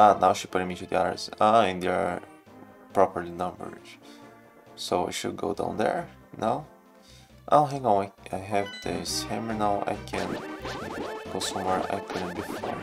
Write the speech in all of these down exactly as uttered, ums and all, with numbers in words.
Ah, now she permitted the others. Ah, and they are properly numbered. So I should go down there now. Oh, hang on, I have this hammer now, I can go somewhere I couldn't before.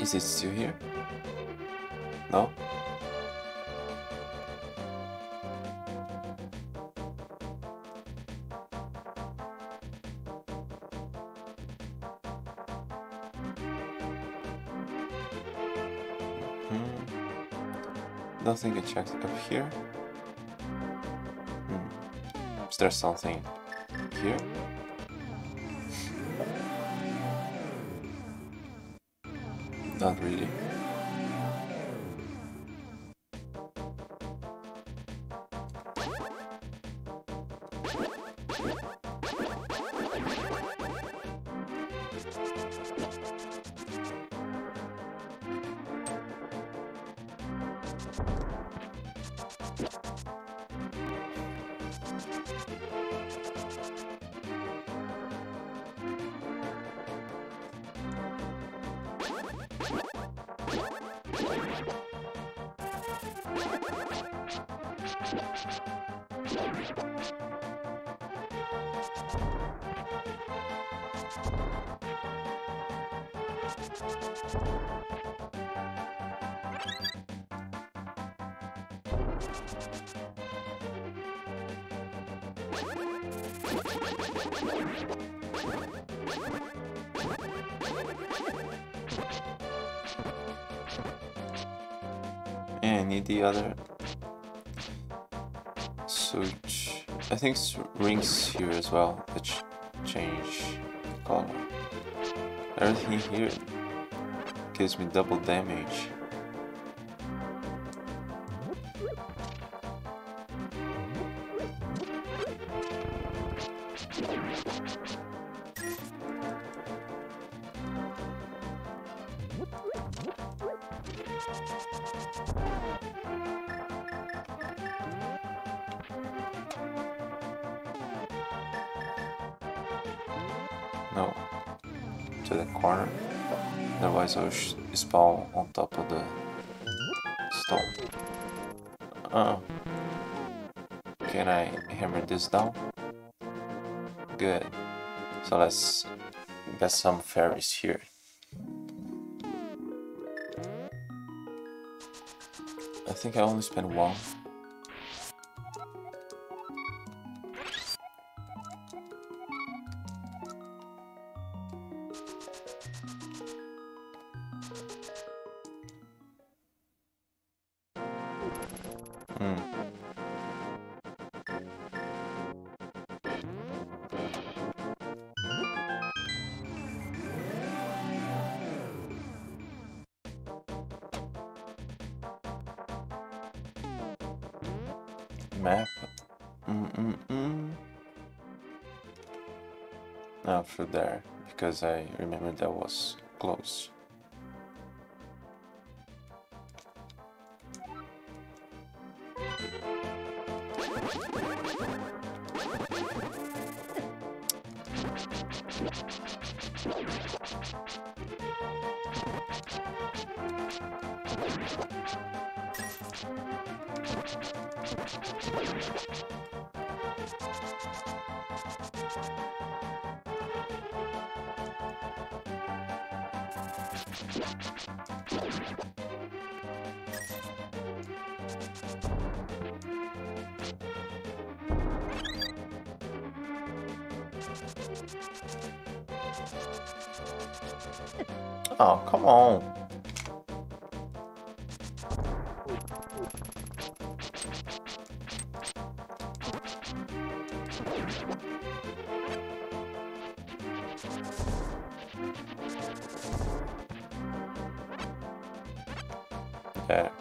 Is it still here? No? Mm-hmm. Nothing I checked up here. Hmm. Is there something here? Not really. Yeah, I need the other switch. I think rings here as well that ch change the color. Everything here gives me double damage. No, to the corner, otherwise I'll spawn on top of the stone. Uh, can I hammer this down? Good. So let's get some fairies here. I think I only spent one. Map. Mm mm mm. Now through there, because I remember that was close. Oh, come on. that.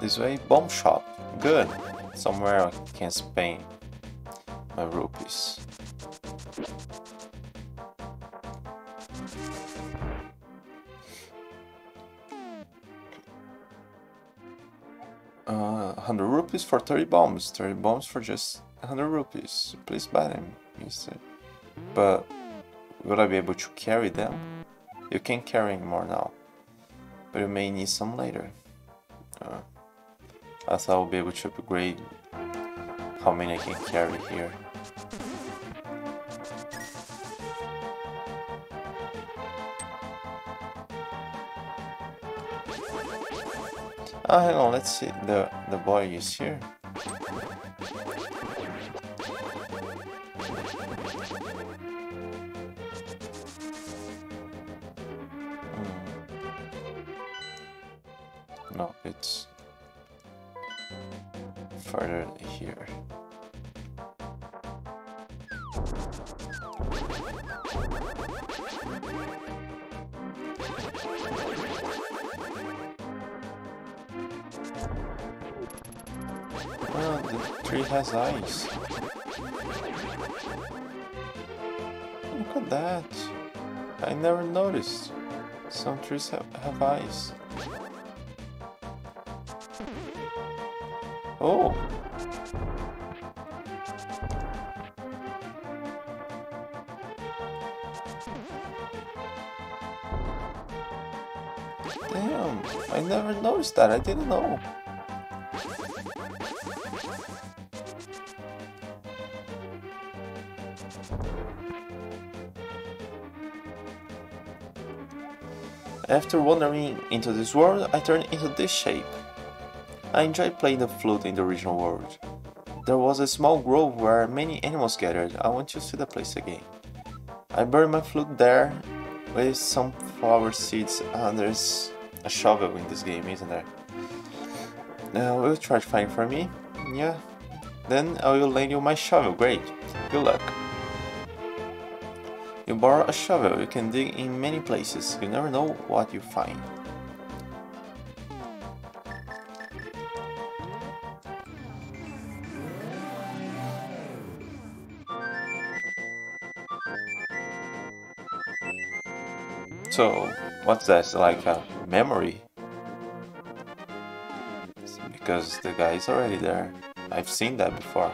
This way, bomb shop. Good. Somewhere I can spend my rupees. Uh, one hundred rupees for thirty bombs. thirty bombs for just one hundred rupees. Please buy them, mister. But will I be able to carry them? You can't carry anymore now, but you may need some later. Uh, I thought I'll be able to upgrade how many I can carry here. Ah, hang on, let's see. The, the boy is here. Hmm. No, it's further here. Well, the tree has eyes. Look at that. I never noticed. Some trees have, have eyes. Oh! Damn, I never noticed that, I didn't know. After wandering into this world, I turned into this shape. I enjoyed playing the flute in the original world. There was a small grove where many animals gathered. I want to see the place again. I buried my flute there with some flower seeds. Ah, there's a shovel in this game, isn't there? Now will you try to find for me? Yeah. Then I will lend you my shovel. Great. Good luck. You borrow a shovel. You can dig in many places. You never know what you find. So, what's that, like a memory? It's because the guy is already there. I've seen that before.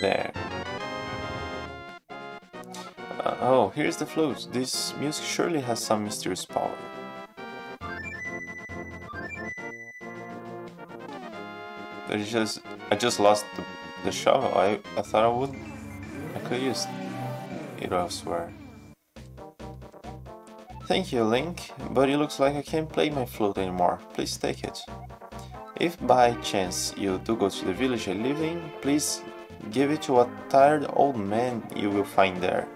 There. Uh, oh, here's the flute. This music surely has some mysterious power. But it's just, I just lost the, the shovel. I, I thought I would. I could use it elsewhere. Thank you, Link, but it looks like I can't play my flute anymore. Please take it. If by chance you do go to the village I live in, please give it to a tired old man you will find there.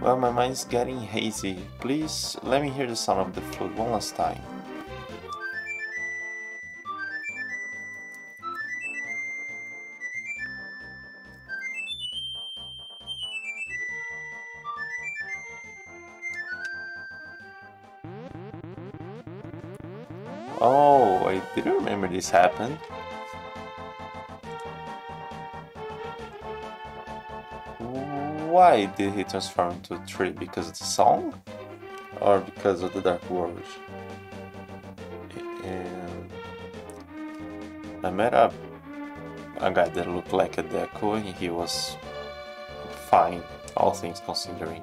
Well, my mind's getting hazy. Please let me hear the sound of the flute one last time. Oh, I didn't remember this happened. why did he transform to a tree? Because it's a song? Or because of the Dark World? And I met up a guy that looked like a Deku and he was fine, all things considering.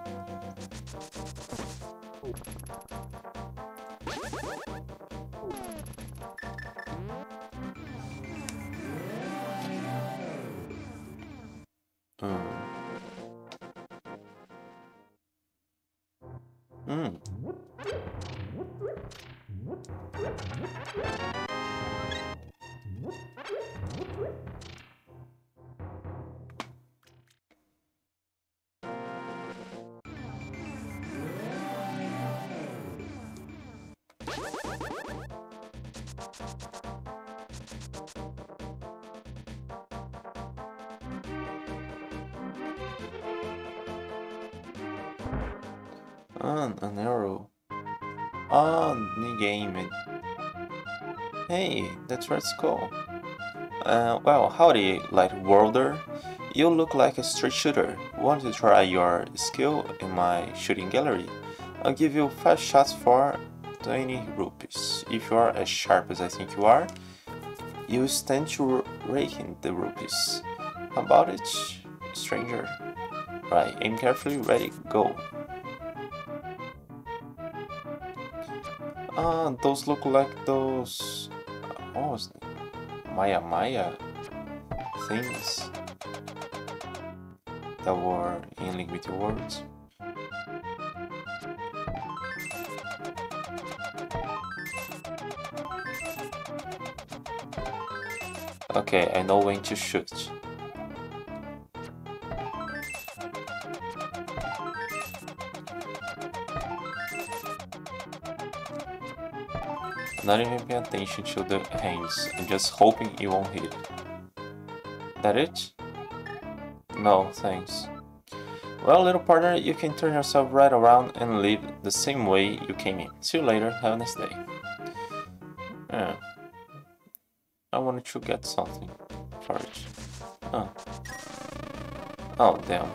And an arrow. Ah, new game. Hey, that's Red Skull. Uh, well, howdy, Light Worlder. You look like a street shooter. Want to try your skill in my shooting gallery? I'll give you five shots for twenty rupees. If you are as sharp as I think you are, you stand to raking the rupees. How about it, stranger? Right, aim carefully, ready, go. Ah, those look like those... Oh, Maya Maya things that were in Link Between Worlds. Okay, I know when to shoot. Not even paying attention to the hands, I'm just hoping it won't hit. That it? No, thanks. Well, little partner, you can turn yourself right around and leave the same way you came in. See you later, have a nice day. Yeah. I wanted to get something for it. Oh. Oh, damn.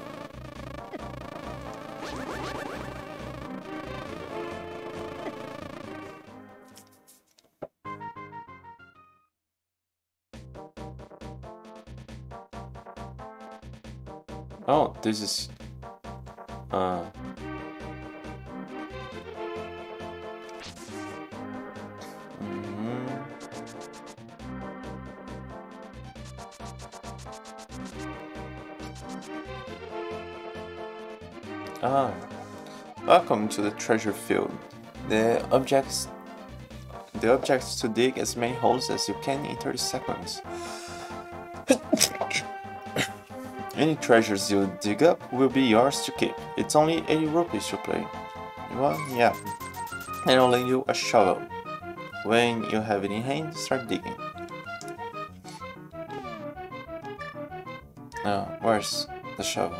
Oh, this is uh mm-hmm. Ah, welcome to the treasure field. The objects the objects to dig as many holes as you can in thirty seconds. Any treasures you dig up will be yours to keep. It's only eighty rupees to play. Well, yeah. And I'll lend you a shovel. When you have it in hand, start digging. Oh, where's the shovel?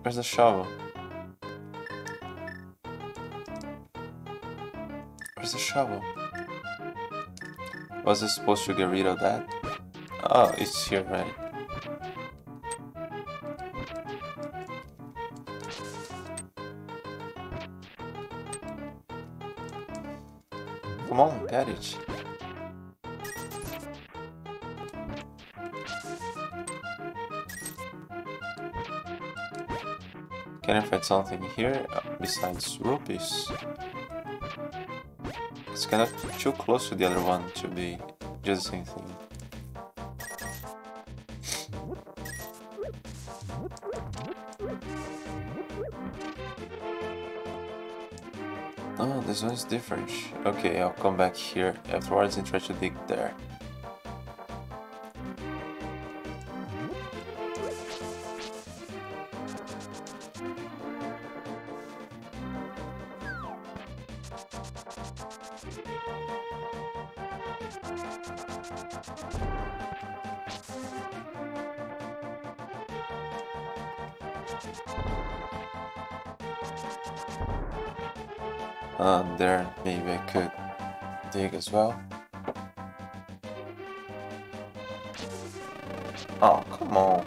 Where's the shovel? Where's the shovel? Was I supposed to get rid of that? Oh, it's here, right? Come on, get it. Can I find something here besides rupees? It's kind of too close to the other one to be just the same thing. Oh, this one is different. Okay, I'll come back here afterwards and try to dig there. Uh, there, maybe I could dig as well. Oh, come on.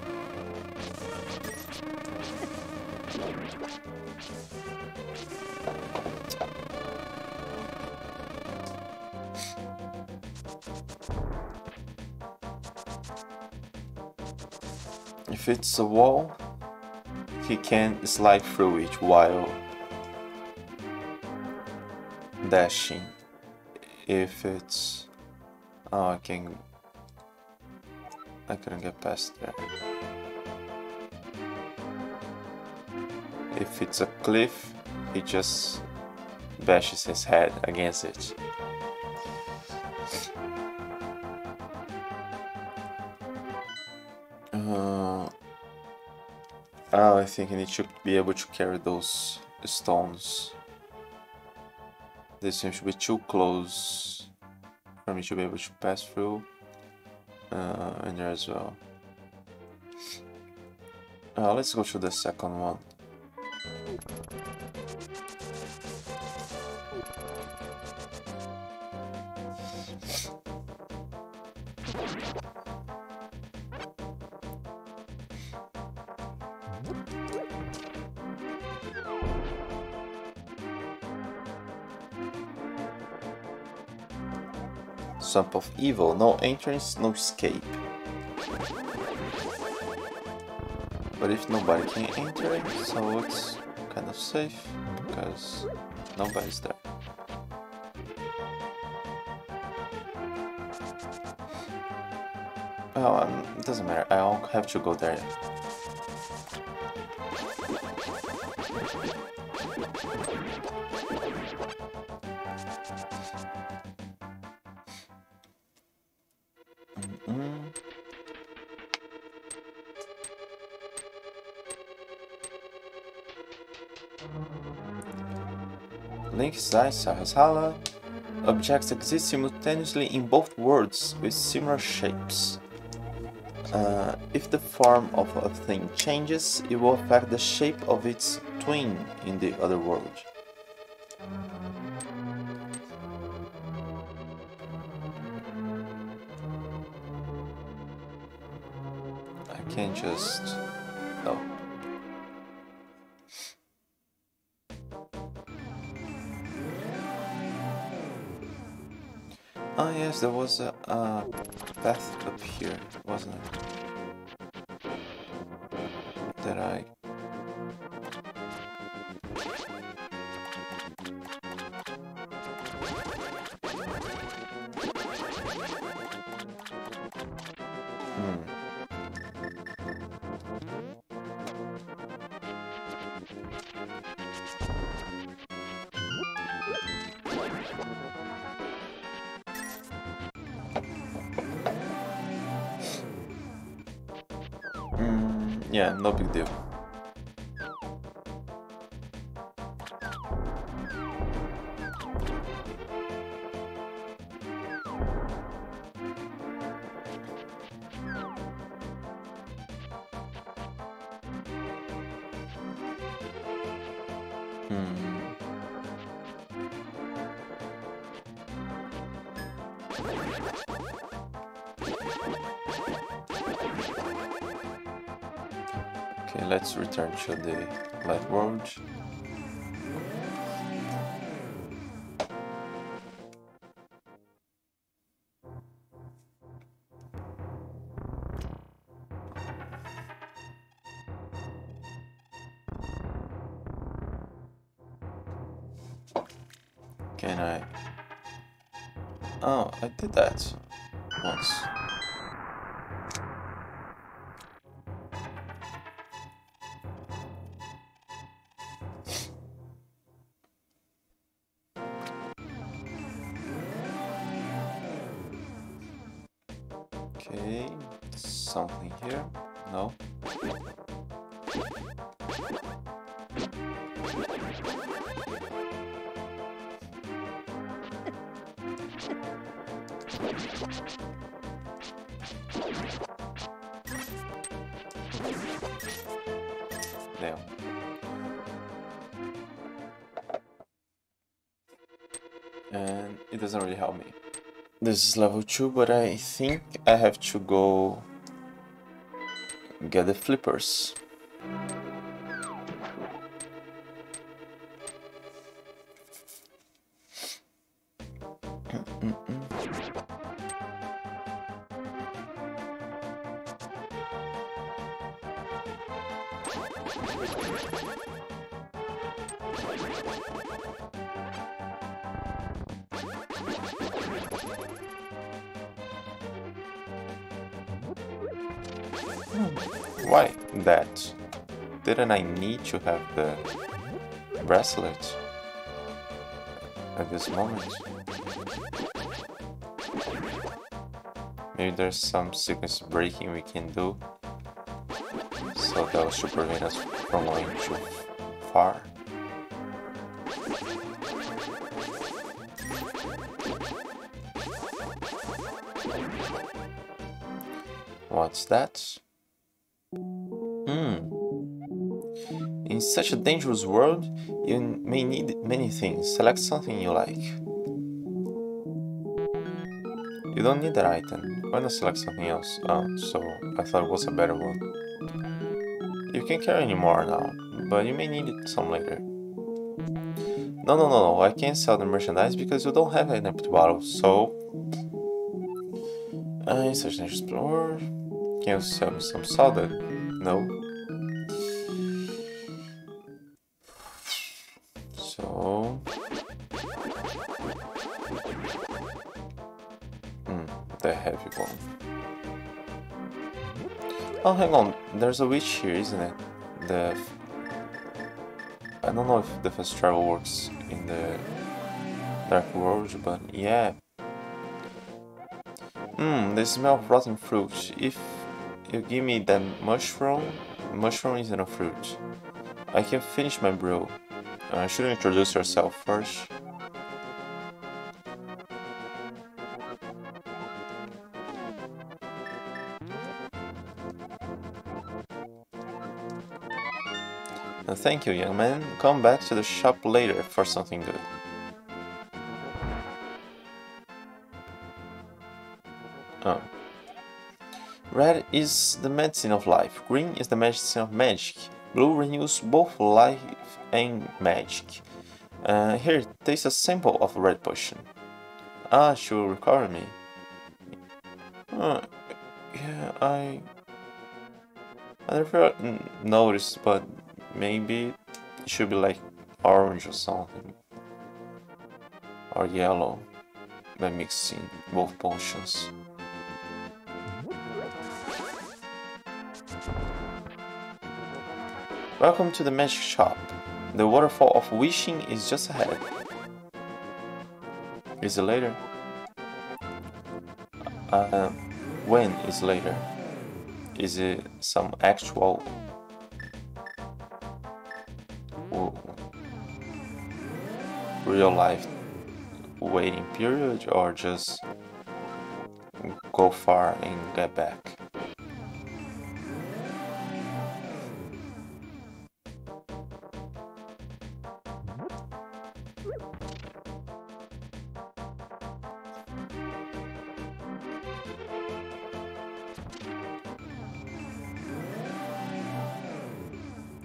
If it's a wall, he can slide through it while dashing. If it's... oh, I can... I couldn't get past that. If it's a cliff, he just bashes his head against it. Uh, oh, I think I need to be able to carry those stones. This seems to be too close for me to be able to pass through. Uh, and there as well. Uh, let's go to the second one. Swamp of Evil, no entrance, no escape. But if nobody can enter it, so it's kind of safe, because nobody's there. Well, um, it doesn't matter, I'll have to go there. Link's Eye, Sahasrahla. Objects exist simultaneously in both worlds with similar shapes. Uh, if the form of a thing changes, it will affect the shape of its twin in the other world. I can't just... oh. Oh yes, there was a uh, path up here, wasn't it? That I... yeah, no big deal. Okay, let's return to the light world. Can I... oh, I did that once. Okay, something here? No. Damn. And it doesn't really help me. This is level two, but I think I have to go get the flippers. Why that? Didn't I need to have the bracelet at this moment? Maybe there's some sequence breaking we can do, so that will prevent us from going too far. What's that? Hmm. In such a dangerous world, you may need many things. Select something you like. You don't need that item. Why not select something else? Oh, so I thought it was a better one. You can't carry any more now, but you may need some later. No, no, no, no. I can't sell the merchandise because you don't have an empty bottle, so... Uh, in such a dangerous world... Can you sell me some solder? No. So... Hmm, the heavy one. Oh, hang on, there's a witch here, isn't it? The... I don't know if the fast travel works in the Dark World, but yeah. Hmm, the smell of rotten fruit. If... You give me that mushroom. Mushroom isn't a fruit. I can finish my brew. I uh, should introduce yourself first. Uh, thank you, young man. Come back to the shop later for something good. Oh. Red is the medicine of life, green is the medicine of magic, blue renews both life and magic. Uh, here, taste a sample of red potion. Ah, she will recover me. Uh, yeah, I... I never noticed, but maybe it should be like orange or something. Or yellow, by mixing both potions. Welcome to the magic shop. The waterfall of wishing is just ahead. Is it later? Uh, when is later? Is it some actual... real life waiting period, or just go far and get back?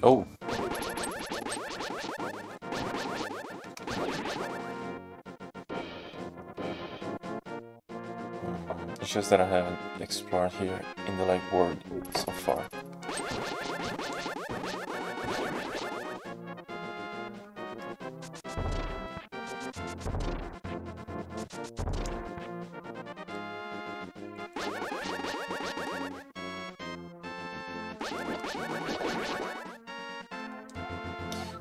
Oh. Mm, it's just that I haven't explored here in the live world so far.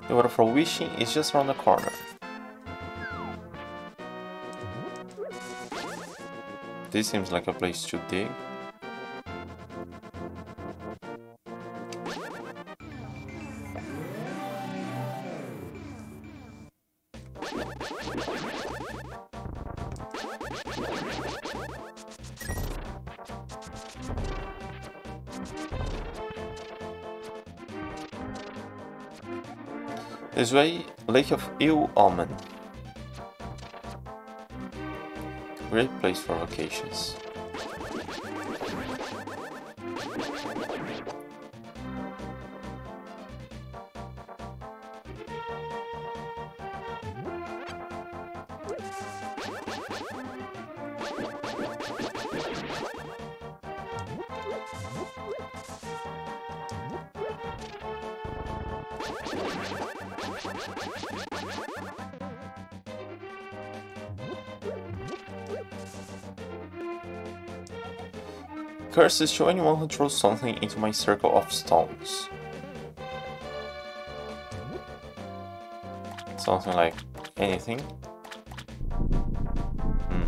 The order for wishing is just around the corner. This seems like a place to dig. This way, Lake of Ill Omen. Great place for vacations. Curses to anyone who throws something into my circle of stones. Something like anything. Hmm.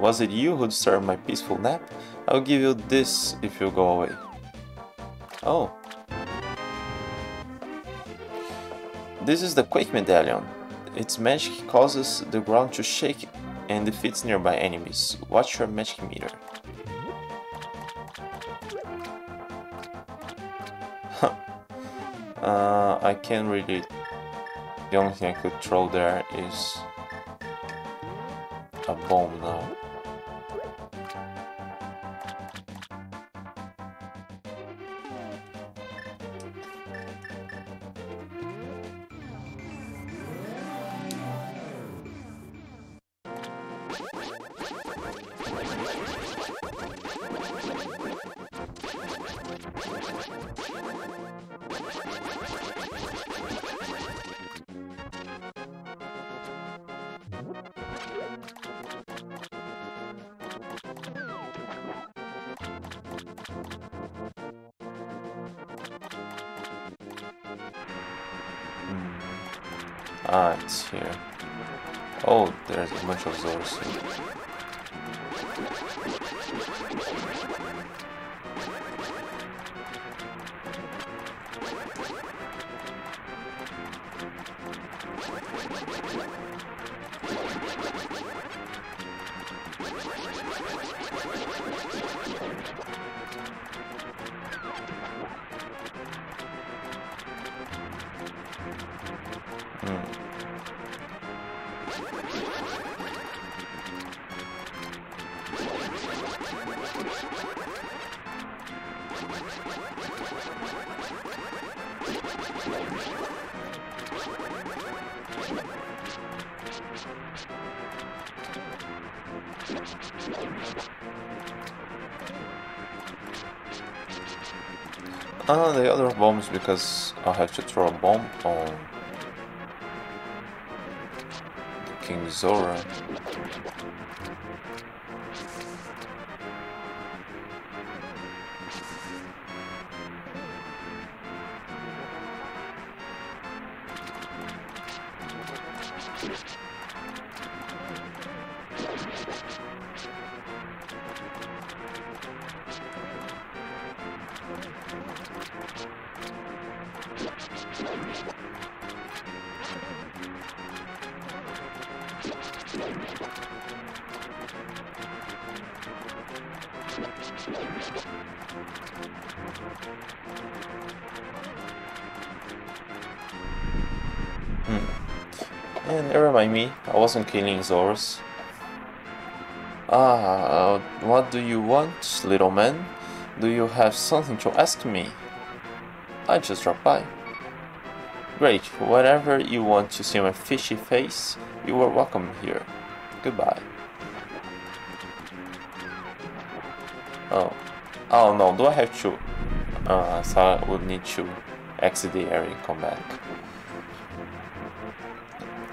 Was it you who disturbed my peaceful nap? I'll give you this if you go away. Oh. This is the Quake Medallion. Its magic causes the ground to shake and defeats nearby enemies. Watch your magic meter. Huh. Uh, I can't really... The only thing I could throw there is... a bomb now. Ah, it's here. Oh, there's a bunch of Zoras here. Hmm. Ah, the other bomb is because I have to throw a bomb on King Zora. Hmm. And never mind me, I wasn't killing Zoras. Ah, uh, what do you want, little man? Do you have something to ask me? I just dropped by. Great, whenever you want to see my fishy face, you are welcome here. Goodbye. Oh, oh no, do I have to? Uh, so I would need to exit the area and come back.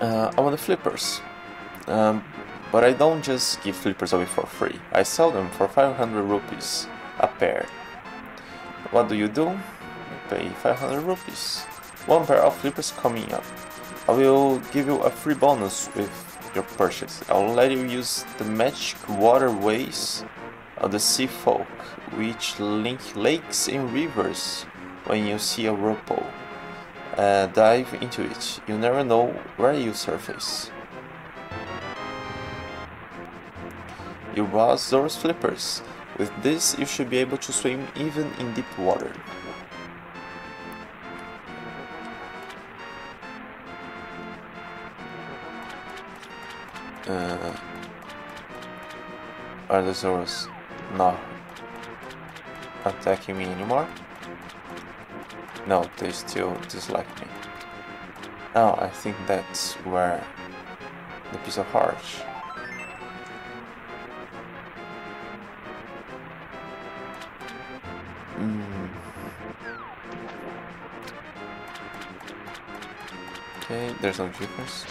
Uh, I want the flippers. Um, but I don't just give flippers away for free. I sell them for five hundred rupees a pair. What do you do? You pay five hundred rupees. One pair of flippers coming up. I will give you a free bonus with your purchase. I will let you use the magic waterways of the sea folk, which link lakes and rivers. When you see a whirlpool, uh, dive into it. You never know where you surface. You buy Zora's Flippers. With this, you should be able to swim even in deep water. Uh, are the Zoras not attacking me anymore? No, they still dislike me. Oh, I think that's where the piece of heart. Mm. Okay, there's no Triforce.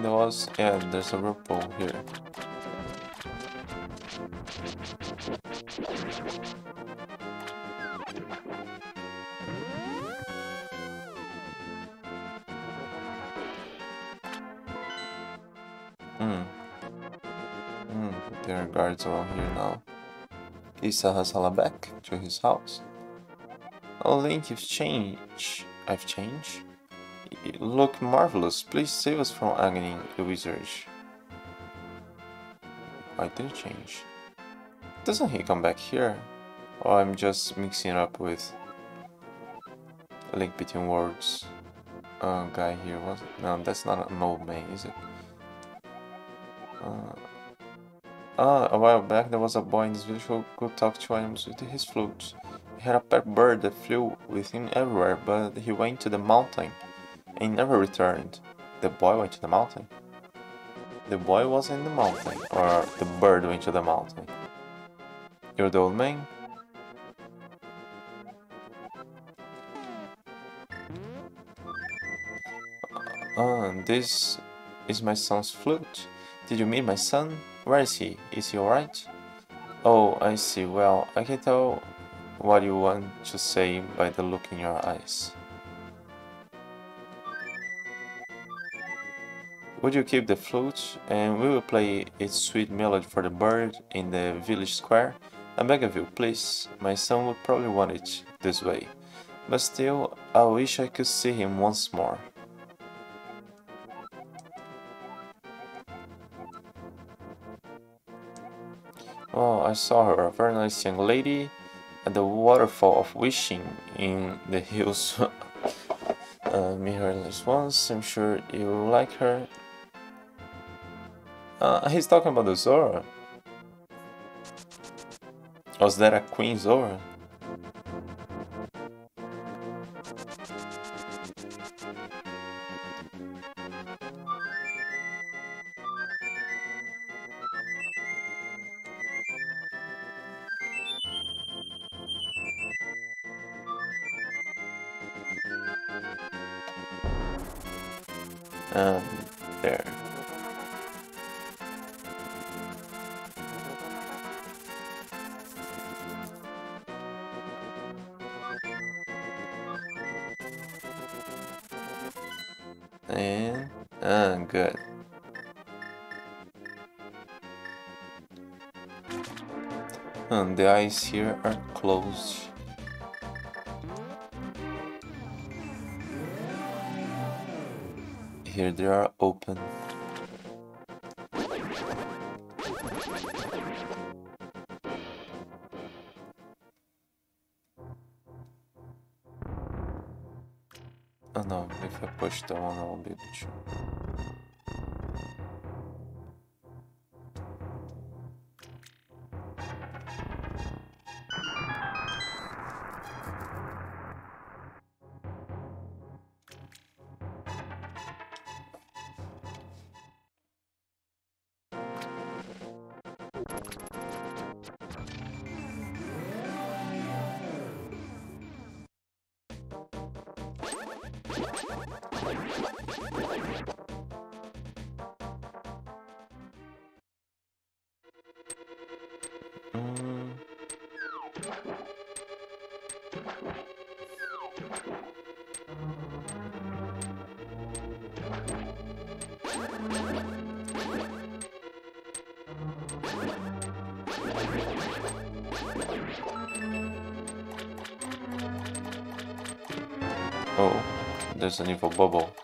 There was, yeah, there's a rope ball here. Hmm. Hmm, there are guards around here now. Isa has Hala back to his house. Oh, Link, you've changed. I've changed? You look marvelous. Please save us from agony, the wizard. I did change. Doesn't he come back here? Or I'm just mixing it up with a Link Between Worlds uh, guy here. What? No, that's not an old man, is it? Uh, ah, a while back there was a boy in this village who could talk to animals with his flute. He had a pet bird that flew with him everywhere, but he went to the mountain and never returned. The boy went to the mountain. The boy was in the mountain, or the bird went to the mountain. You're the old man? Ah, this is my son's flute. Did you meet my son? Where is he? Is he alright? Oh, I see. Well, I can tell what you want to say by the look in your eyes. Would you keep the flute, and we will play its sweet melody for the bird in the village square? I beg of you, please. My son would probably want it this way. But still, I wish I could see him once more. Oh, I saw her, a very nice young lady, at the waterfall of wishing in the hills. uh, meet her at least once, I'm sure you'll like her. Uh, he's talking about the Zora. Was that a Queen Zora? Um, there. And ah, good. And the eyes here are closed. Here they are open. Oh no, if I push that one, I won't be able to. Mm. Oh, there's an evil bubble.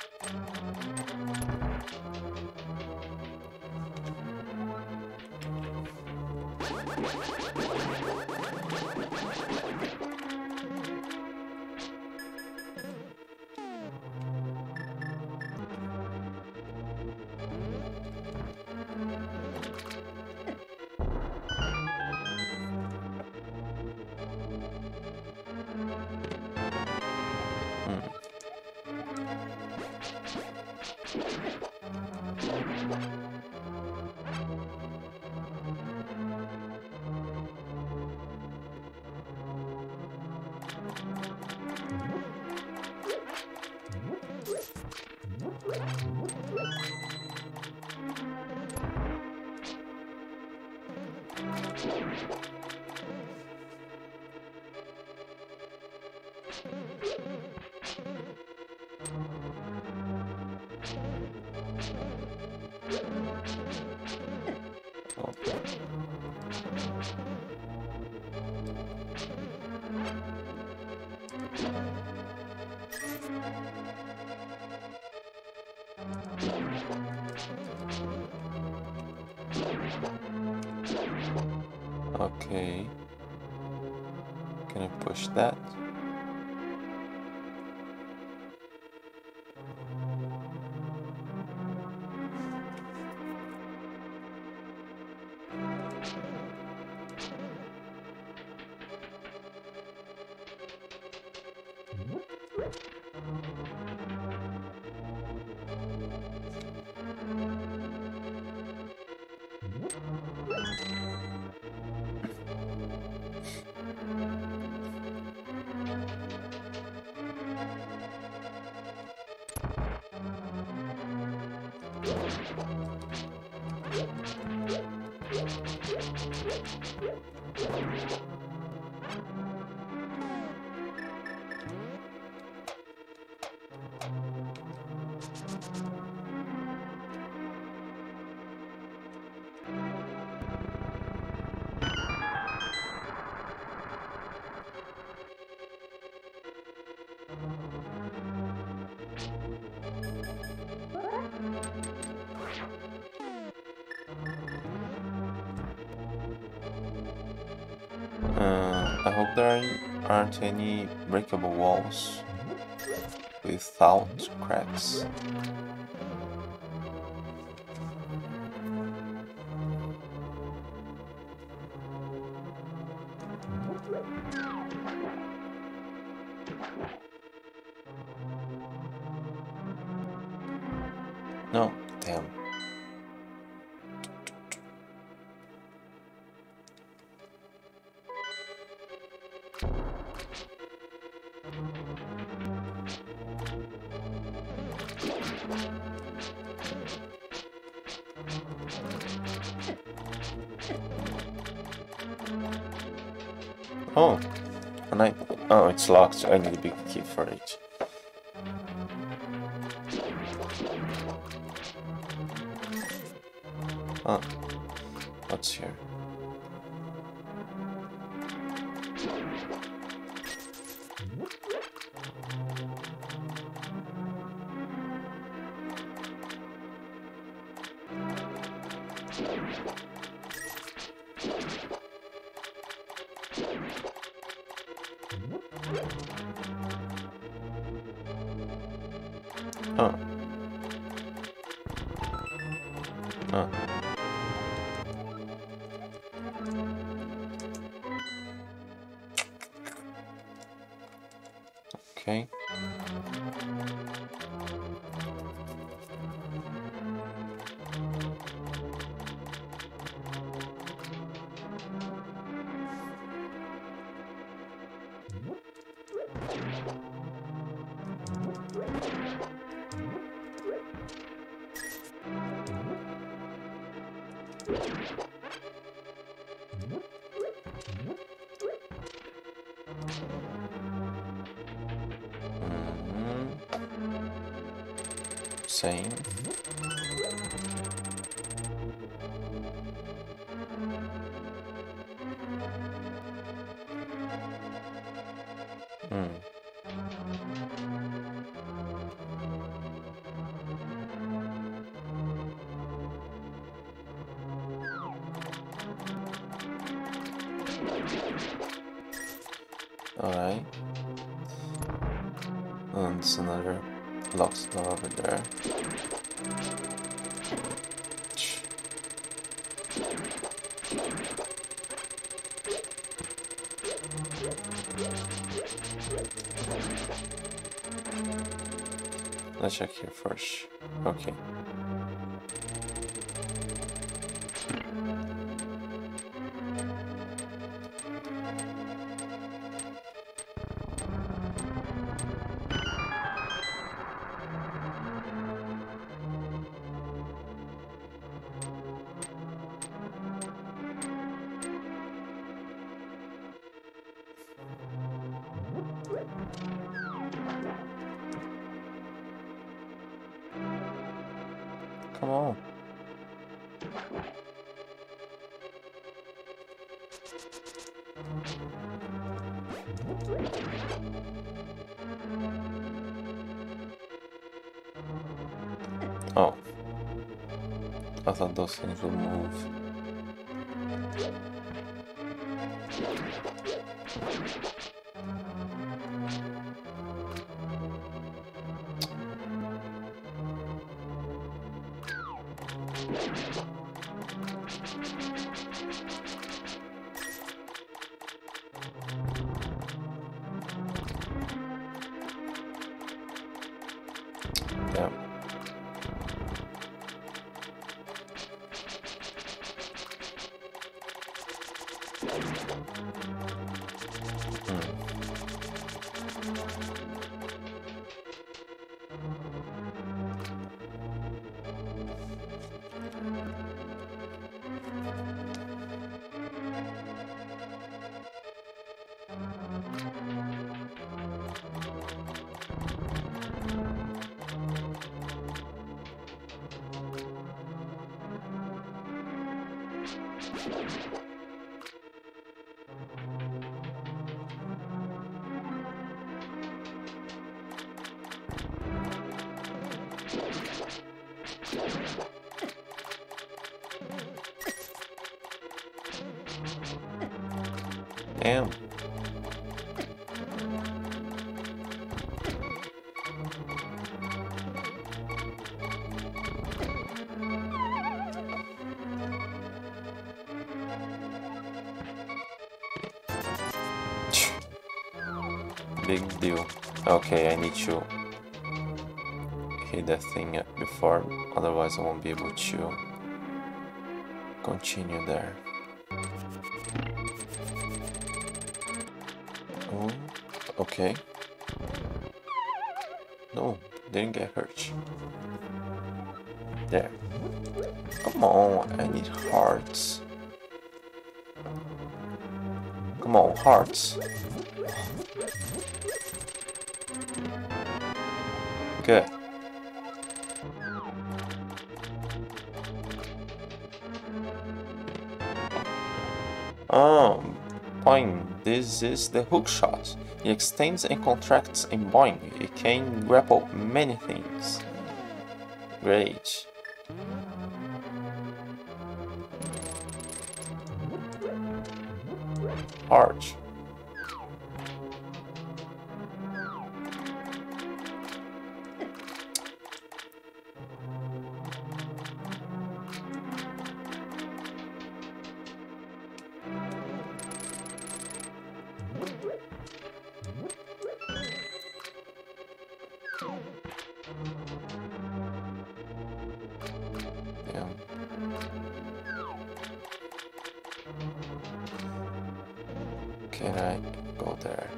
Okay, can I push that? I hope there aren't any breakable walls without cracks. No, damn. Oh, and I, oh, it's locked, so I need a big key for it. Oh, what's here? Oh. Oh. Okay. Same. Hmm. All right. And it's another lock door over there. Let's check here first. Okay. Come on. Oh. I thought those things would move. Damn. Big deal. Okay, I need to hit that thing up before, otherwise I won't be able to continue there. Oh, okay. No, didn't get hurt. There. Come on, I need hearts. Come on, hearts. Good. Oh, boing. This is the hook shot. It extends and contracts and boing. It can grapple many things. Great. Arch. Can I go there?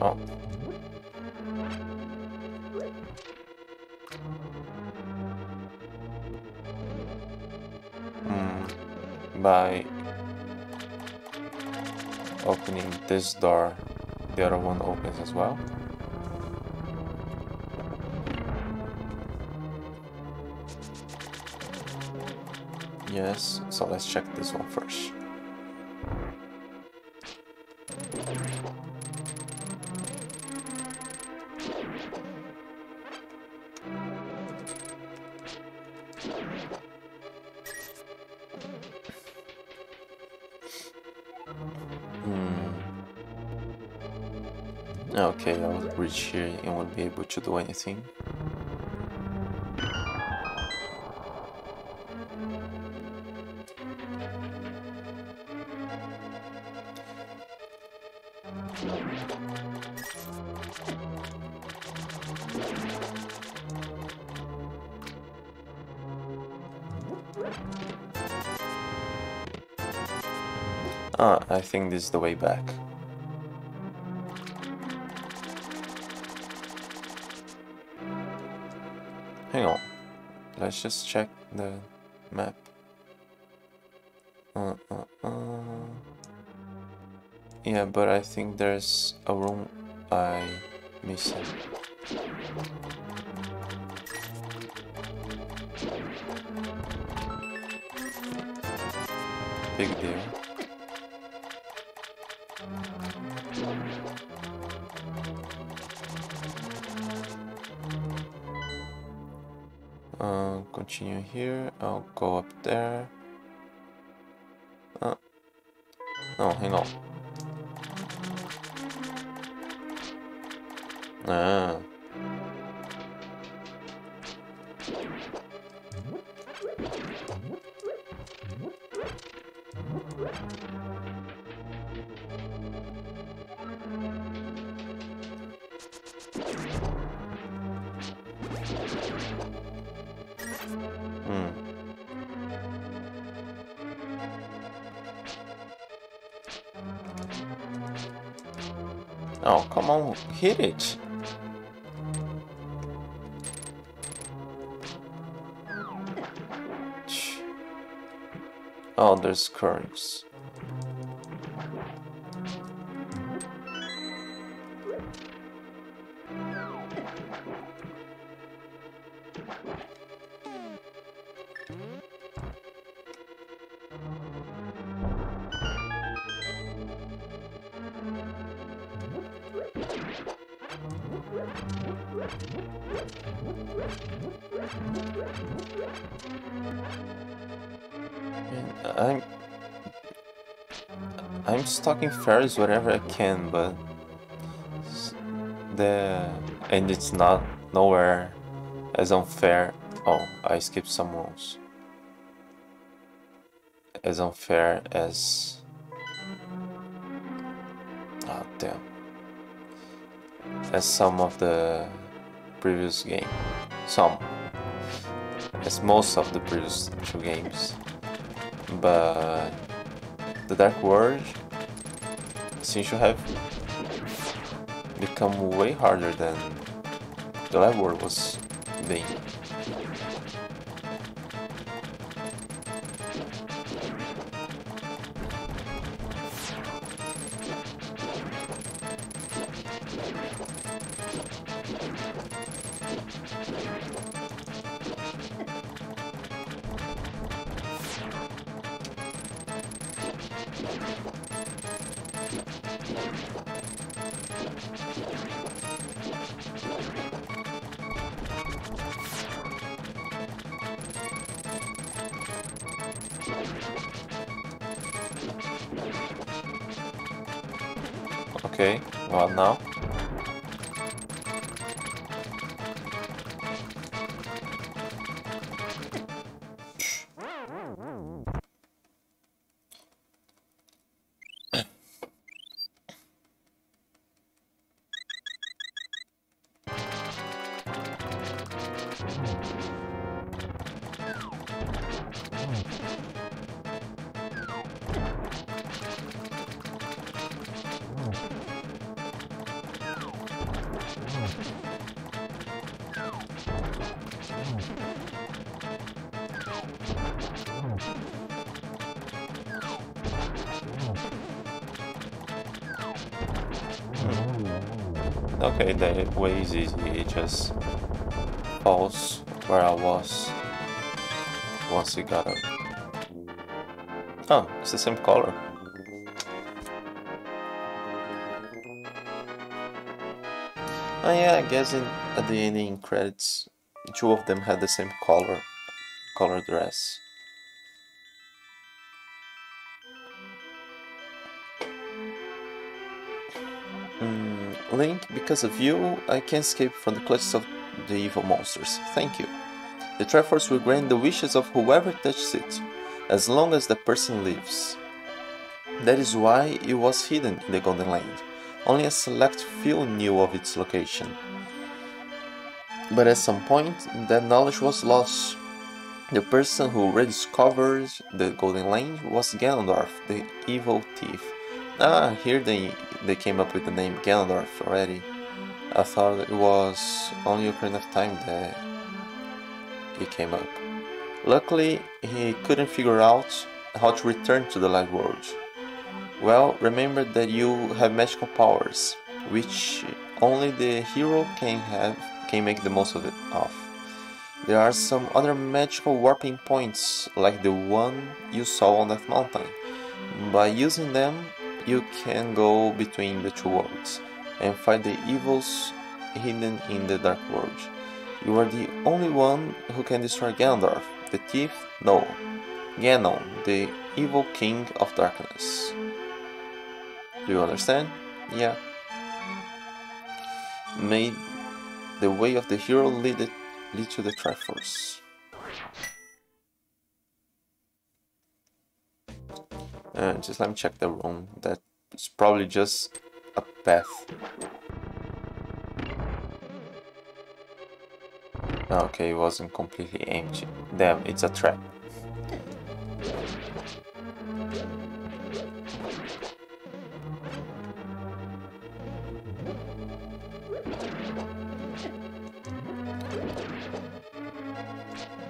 Oh. Mm. By opening this door, the other one opens as well. Yes, so let's check this one first. Hmm. Okay, I will reach here and won't be able to do anything. Ah, I think this is the way back. Hang on, let's just check the map. Uh, uh, uh. Yeah, but I think there's a room I missed. Big deal. Uh, continue here. I'll go up there. Uh, no, hang on. Ah. Oh, come on, hit it. Oh, there's curves. I'm I'm stalking fairies wherever I can, but the and it's not nowhere as unfair. Oh, I skipped some rules. As unfair as. Oh damn. As some of the previous game, some as most of the previous two games. But the Dark World seems to have become way harder than the Light World was being. Okay, what now? Okay, that way is easy, it just falls where I was once it got up. Oh, it's the same color. Oh yeah, I guess in, at the ending credits, two of them had the same color, color dress. Link, because of you, I can't escape from the clutches of the evil monsters. Thank you. The Triforce will grant the wishes of whoever touches it, as long as the person lives. That is why it was hidden in the Golden Land. Only a select few knew of its location. But at some point, that knowledge was lost. The person who rediscovered the Golden Land was Ganondorf, the evil thief. Ah, here they, they came up with the name Ganondorf already. I thought it was only a period of time that it came up. Luckily, he couldn't figure out how to return to the light world. Well, remember that you have magical powers, which only the hero can have, can make the most of it of. There are some other magical warping points, like the one you saw on that mountain. By using them, you can go between the two worlds and find the evils hidden in the dark world. You are the only one who can destroy Ganondorf, the thief, no, Ganon, the evil king of darkness. Do you understand? Yeah. May the way of the hero lead, it, lead to the Triforce. Uh, just let me check the room. That's probably just a path. Okay, it wasn't completely empty. Damn, it's a trap.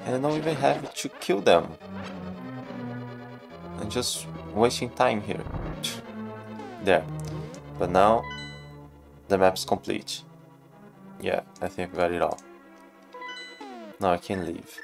And I don't even have to kill them. I'm just wasting time here. There. But now the map's complete. Yeah, I think I got it all. Now I can leave.